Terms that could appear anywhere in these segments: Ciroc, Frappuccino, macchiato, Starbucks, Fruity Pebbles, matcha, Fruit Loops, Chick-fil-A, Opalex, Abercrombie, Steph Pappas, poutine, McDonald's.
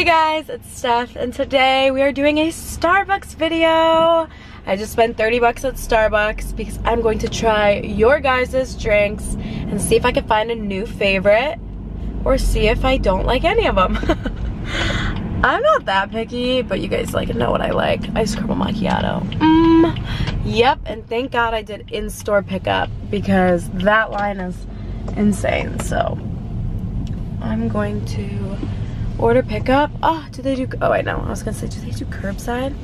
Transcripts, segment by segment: Hey guys, it's Steph, and today we are doing a Starbucks video. I just spent 30 bucks at Starbucks because I'm going to try your guys' drinks and see if I can find a new favorite or see if I don't like any of them. I'm not that picky, but you guys like know what I like. Ice caramel macchiato. Yep, and thank God I did in-store pickup because that line is insane. So I'm going to order pickup. Oh, do they do curbside?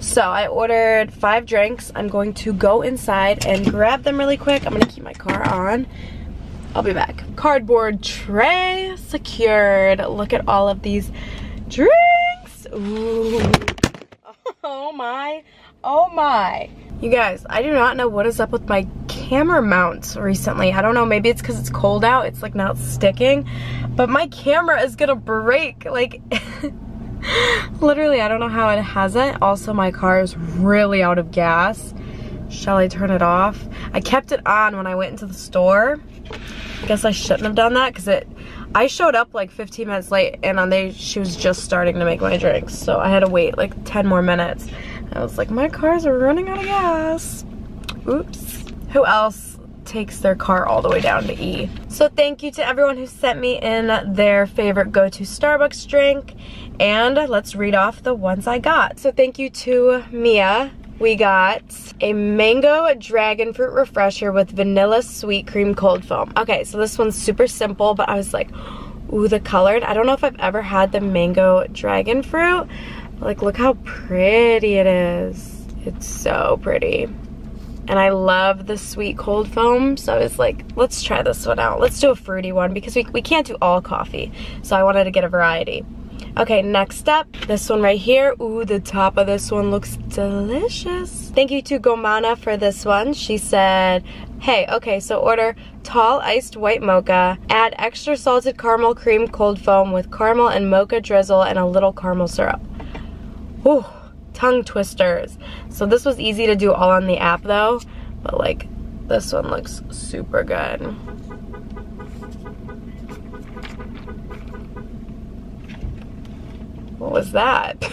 So I ordered 5 drinks. I'm going to go inside and grab them really quick. I'm gonna keep my car on. I'll be back. Cardboard tray secured. Look at all of these drinks. Ooh. Oh my, oh my. You guys, I do not know what is up with my camera mount recently. I don't know, maybe it's because it's cold out, it's like not sticking, but my camera is gonna break, like literally I don't know how it hasn't. Also my car is really out of gas. Shall I turn it off? I kept it on when I went into the store. I guess I shouldn't have done that because I showed up like 15 minutes late and she was just starting to make my drinks, so I had to wait like 10 more minutes. I was like, my cars are running out of gas. Oops. Who else takes their car all the way down to E? So thank you to everyone who sent me in their favorite go-to Starbucks drink. And let's read off the ones I got. So thank you to Mia. We got a mango dragon fruit refresher with vanilla sweet cream cold foam. Okay, so this one's super simple, but I was like, ooh, the colored. I don't know if I've ever had the mango dragon fruit. Like, look how pretty it is. It's so pretty. And I love the sweet cold foam, so I was like, let's try this one out. Let's do a fruity one because we can't do all coffee, so I wanted to get a variety. Okay, next up, this one right here. Ooh, the top of this one looks delicious. Thank you to Gomana for this one. She said, hey, okay, so order tall iced white mocha, add extra salted caramel cream cold foam with caramel and mocha drizzle and a little caramel syrup. Ooh. Tongue twisters. So this was easy to do all on the app though, but like this one looks super good. What was that?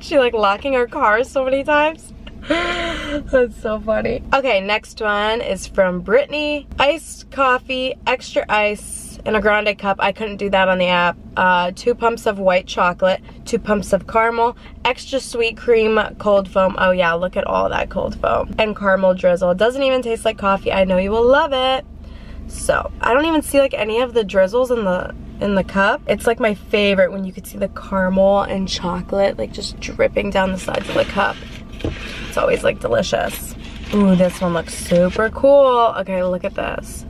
She like locking her car so many times. That's so funny. Okay, next one is from Brittany. Iced coffee, extra ice, in a grande cup. I couldn't do that on the app. 2 pumps of white chocolate, 2 pumps of caramel, extra sweet cream, cold foam. Oh yeah, look at all that cold foam. And caramel drizzle. It doesn't even taste like coffee. I know you will love it. So, I don't even see like any of the drizzles in the cup. It's like my favorite when you could see the caramel and chocolate like just dripping down the sides of the cup. It's always like delicious. Ooh, this one looks super cool. Okay, look at this.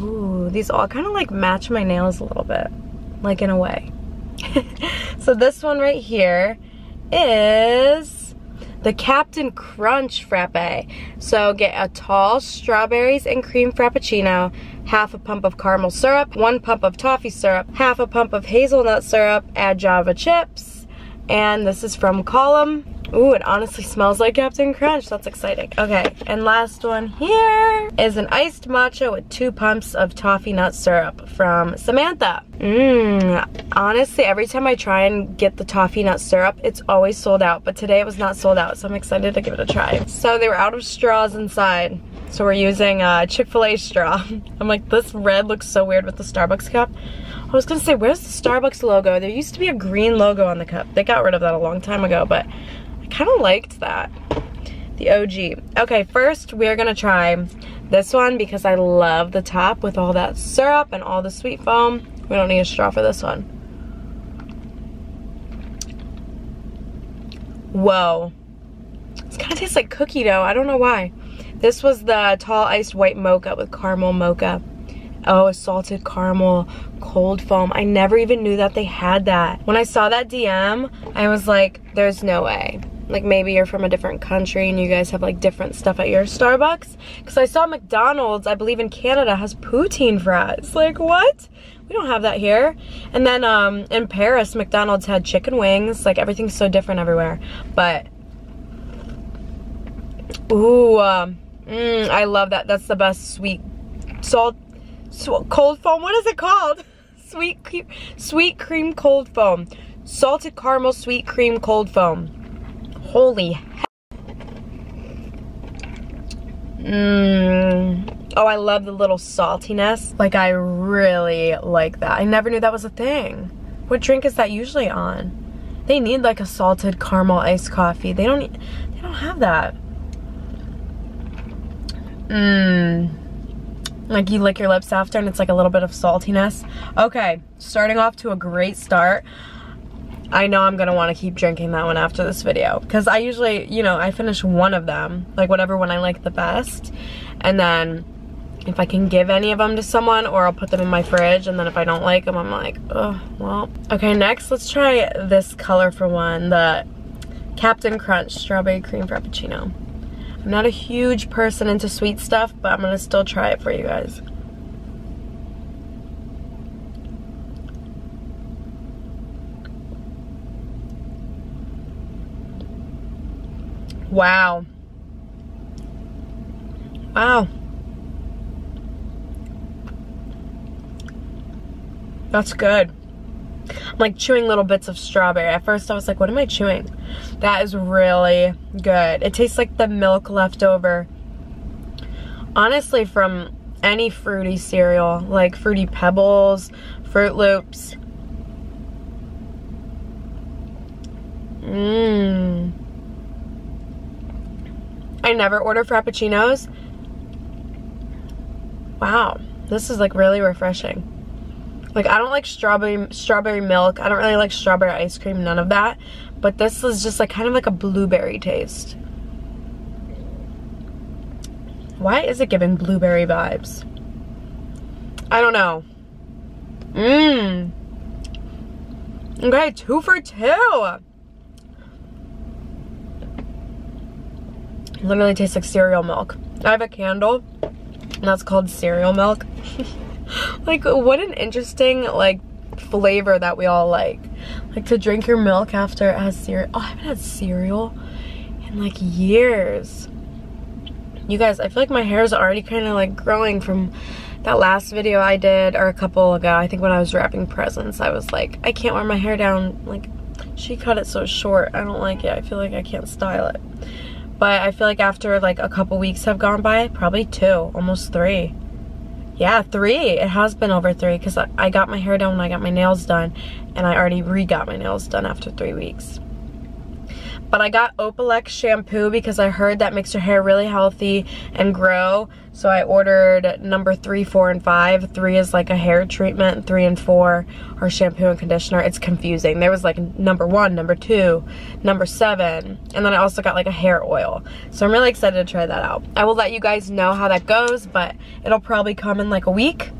Ooh, these all kind of like match my nails a little bit, like in a way. So this one right here is the Captain Crunch Frappe. So get a tall strawberries and cream frappuccino, half a pump of caramel syrup, 1 pump of toffee syrup, half a pump of hazelnut syrup, add Java chips, and this is from Column. Ooh, it honestly smells like Captain Crunch. That's exciting. Okay, and last one here is an iced matcha with 2 pumps of toffee nut syrup from Samantha. Honestly, every time I try and get the toffee nut syrup, it's always sold out, but today it was not sold out, so I'm excited to give it a try. So they were out of straws inside, so we're using a Chick-fil-A straw. I'm like, this red looks so weird with the Starbucks cup. I was gonna say, where's the Starbucks logo? There used to be a green logo on the cup. They got rid of that a long time ago, but kind of liked that, the OG. Okay, first we're gonna try this one because I love the top with all that syrup and all the sweet foam. We don't need a straw for this one. Whoa, this kind of tastes like cookie dough. I don't know why. This was the tall iced white mocha with caramel mocha. Oh, salted caramel cold foam. I never even knew that they had that. When I saw that DM, I was like, there's no way. Like maybe you're from a different country and you guys have like different stuff at your Starbucks. Because I saw McDonald's, I believe in Canada, has poutine fries. Like what? We don't have that here. And then in Paris, McDonald's had chicken wings. Like everything's so different everywhere. But, ooh, I love that. That's the best sweet cold foam. What is it called? sweet cream cold foam. Salted caramel sweet cream cold foam. Holy heck. Oh, I love the little saltiness. Like, I really like that. I never knew that was a thing. What drink is that usually on? They need like a salted caramel iced coffee. They don't have that. Like, you lick your lips after and it's like a little bit of saltiness. Okay, starting off to a great start. I know I'm gonna want to keep drinking that one after this video, because I usually, you know, I finish one of them, like whatever one I like the best, and then if I can give any of them to someone, or I'll put them in my fridge, and then if I don't like them, I'm like, oh, well. Okay, next, let's try this color for one, the Captain Crunch Strawberry Cream Frappuccino. I'm not a huge person into sweet stuff, but I'm gonna still try it for you guys. Wow. Wow. That's good. I'm like chewing little bits of strawberry. At first I was like, what am I chewing? That is really good. It tastes like the milk leftover. Honestly, from any fruity cereal, like Fruity Pebbles, Fruit Loops. I never order frappuccinos. Wow, this is like really refreshing. Like, I don't like strawberry milk. I don't really like strawberry ice cream, none of that. But this is just like kind of like a blueberry taste. Why is it giving blueberry vibes? I don't know. Okay, 2 for 2. It literally tastes like cereal milk. I have a candle, and that's called cereal milk. Like, what an interesting, like, flavor that we all like. Like, to drink your milk after it has cereal. Oh, I haven't had cereal in, like, years. You guys, I feel like my hair is already kind of, like, growing from that last video I did, or a couple ago. I think when I was wrapping presents, I was like, I can't wear my hair down. Like, she cut it so short. I don't like it. I feel like I can't style it. But I feel like after, like, a couple weeks have gone by, probably 2, almost 3. Yeah, 3. It has been over 3, because I got my hair done when I got my nails done, and I already re-got my nails done after 3 weeks. But I got Opalex shampoo because I heard that makes your hair really healthy and grow, so I ordered number 3, 4, and 5. 3 is like a hair treatment, 3 and 4 are shampoo and conditioner. It's confusing. There was like number 1, number 2, number 7, and then I also got like a hair oil. So I'm really excited to try that out. I will let you guys know how that goes, but it'll probably come in like a week,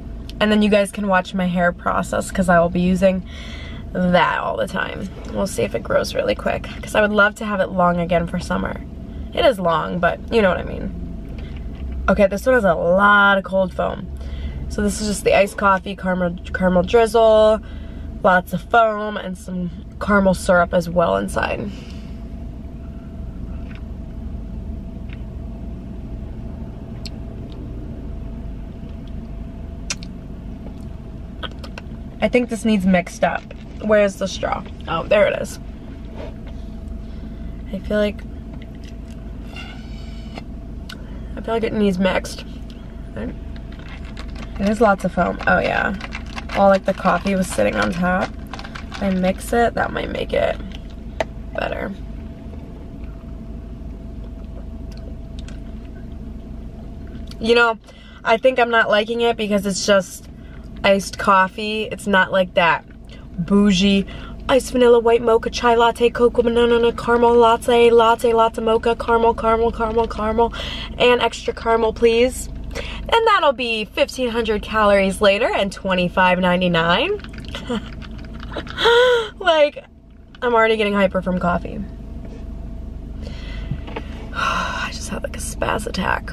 and then you guys can watch my hair process, because I will be using that all the time. We'll see if it grows really quick, because I would love to have it long again for summer. It is long, but you know what I mean. Okay, this one has a lot of cold foam. So this is just the iced coffee, caramel drizzle, lots of foam, and some caramel syrup as well inside. I think this needs mixed up. Where's the straw? Oh, there it is. I feel like it needs mixed. There's lots of foam. Oh yeah. All like the coffee was sitting on top. If I mix it, that might make it better. You know, I think I'm not liking it because it's just iced coffee. It's not like that bougie iced vanilla white mocha chai latte cocoa banana caramel latte mocha caramel and extra caramel please, and that'll be 1,500 calories later and $25.99. Like, I'm already getting hyper from coffee. I just had like a spaz attack.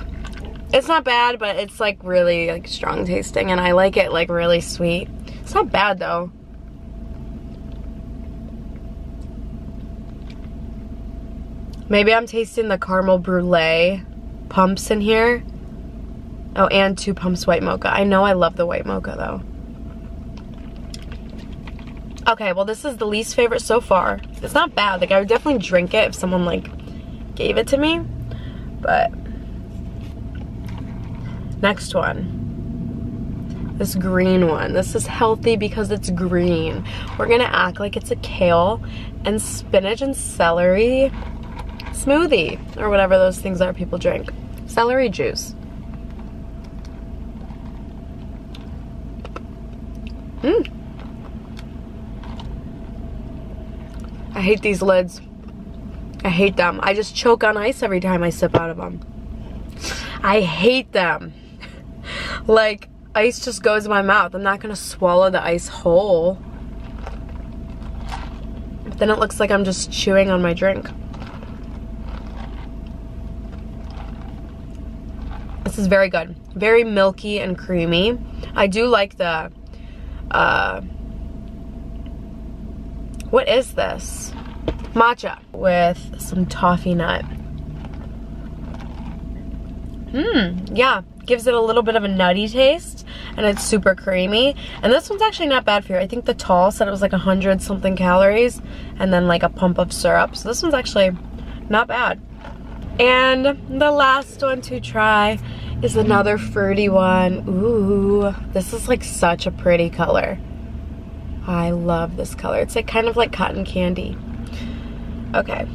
It's not bad, but it's like really like strong tasting, and I like it like really sweet. It's not bad though. Maybe I'm tasting the caramel brulee pumps in here. Oh, and 2 pumps white mocha. I know I love the white mocha though. Okay, well this is the least favorite so far. It's not bad. Like I would definitely drink it if someone like gave it to me. But next one. This green one. This is healthy because it's green. We're gonna act like it's a kale and spinach and celery smoothie or whatever those things are people drink. Celery juice. Mmm. I hate these lids. I hate them. I just choke on ice every time I sip out of them. I hate them. Like, ice just goes in my mouth. I'm not gonna swallow the ice whole. But then it looks like I'm just chewing on my drink. This is very good. Very milky and creamy. I do like the, what is this? Matcha with some toffee nut. Yeah, gives it a little bit of a nutty taste and it's super creamy. And this one's actually not bad for you. I think the tall said it was like 100 something calories and then like a pump of syrup. So this one's actually not bad. And the last one to try is another fruity one. Ooh, this is like such a pretty color. I love this color. It's like kind of like cotton candy. Okay.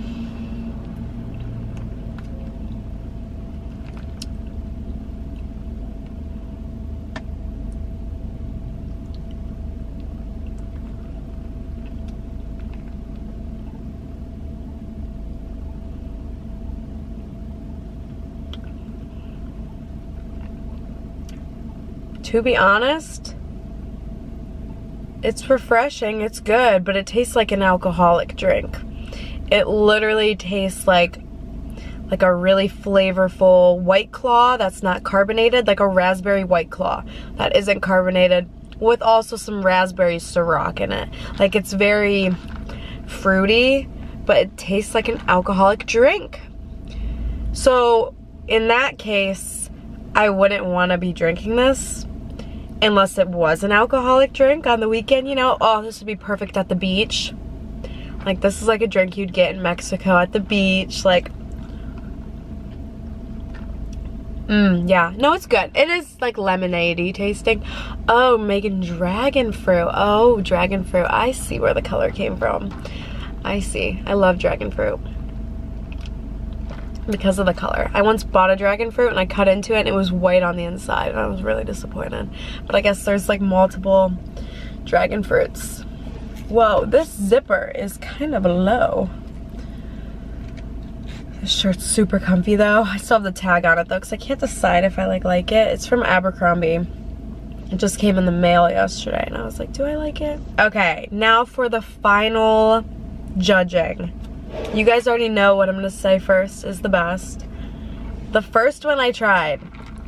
To be honest, it's refreshing, it's good, but it tastes like an alcoholic drink. It literally tastes like a really flavorful White Claw that's not carbonated, like a raspberry White Claw that isn't carbonated with also some raspberry Ciroc in it. Like it's very fruity, but it tastes like an alcoholic drink. So in that case, I wouldn't want to be drinking this. Unless it was an alcoholic drink on the weekend, you know, oh, this would be perfect at the beach. Like, this is like a drink you'd get in Mexico at the beach, like. Yeah, no, it's good. It is like lemonade-y tasting. Oh, Megan, dragon fruit. Oh, dragon fruit. I see where the color came from. I see. I love dragon fruit. Because of the color. I once bought a dragon fruit and I cut into it and it was white on the inside and I was really disappointed. But I guess there's like multiple dragon fruits. Whoa, this zipper is kind of low. This shirt's super comfy though. I still have the tag on it though because I can't decide if I like it. It's from Abercrombie. It just came in the mail yesterday and I was like, do I like it? Okay, now for the final judging. You guys already know what I'm gonna say first is the best. The first one I tried.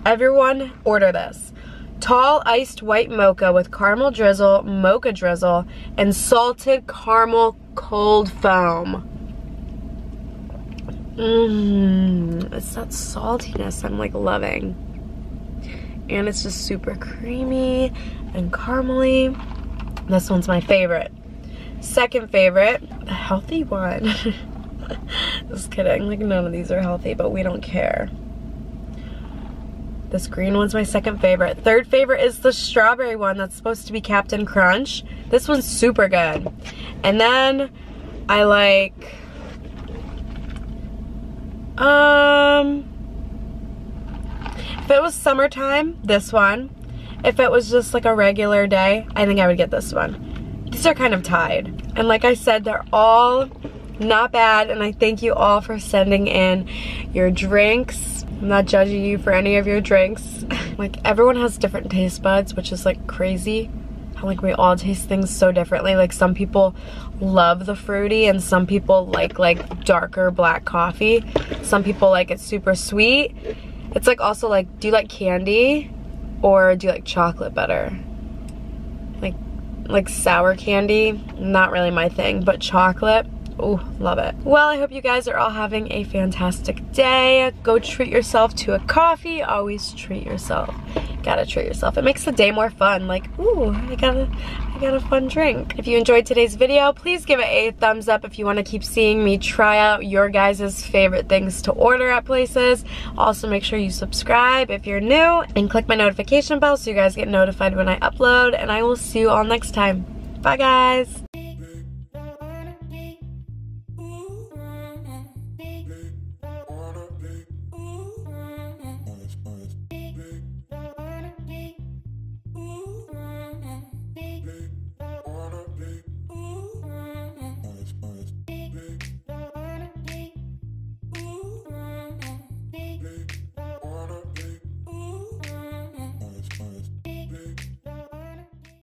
Everyone order this. Tall iced white mocha with caramel drizzle, mocha drizzle, and salted caramel cold foam. It's that saltiness I'm like loving. And it's just super creamy and caramely. This one's my favorite. Second favorite, the healthy one. Just kidding, like none of these are healthy, but we don't care. This green one's my second favorite. Third favorite is the strawberry one that's supposed to be Captain Crunch. This one's super good. And then I like, if it was summertime, this one. If it was just like a regular day, I think I would get this one. These are kind of tied. And like I said, they're all not bad. And I thank you all for sending in your drinks. I'm not judging you for any of your drinks. Like everyone has different taste buds, which is like crazy. How like we all taste things so differently. Like some people love the fruity and some people like darker black coffee. Some people like it super sweet. It's like also like, do you like candy or do you like chocolate better? Like sour candy, not really my thing, but chocolate, ooh, love it. Well, I hope you guys are all having a fantastic day. Go treat yourself to a coffee. Always treat yourself. Gotta treat yourself. It makes the day more fun. Like, ooh, I gotta I got a fun drink. If you enjoyed today's video, please give it a thumbs up if you want to keep seeing me try out your guys' favorite things to order at places. Also, make sure you subscribe if you're new and click my notification bell so you guys get notified when I upload, and I will see you all next time. Bye guys!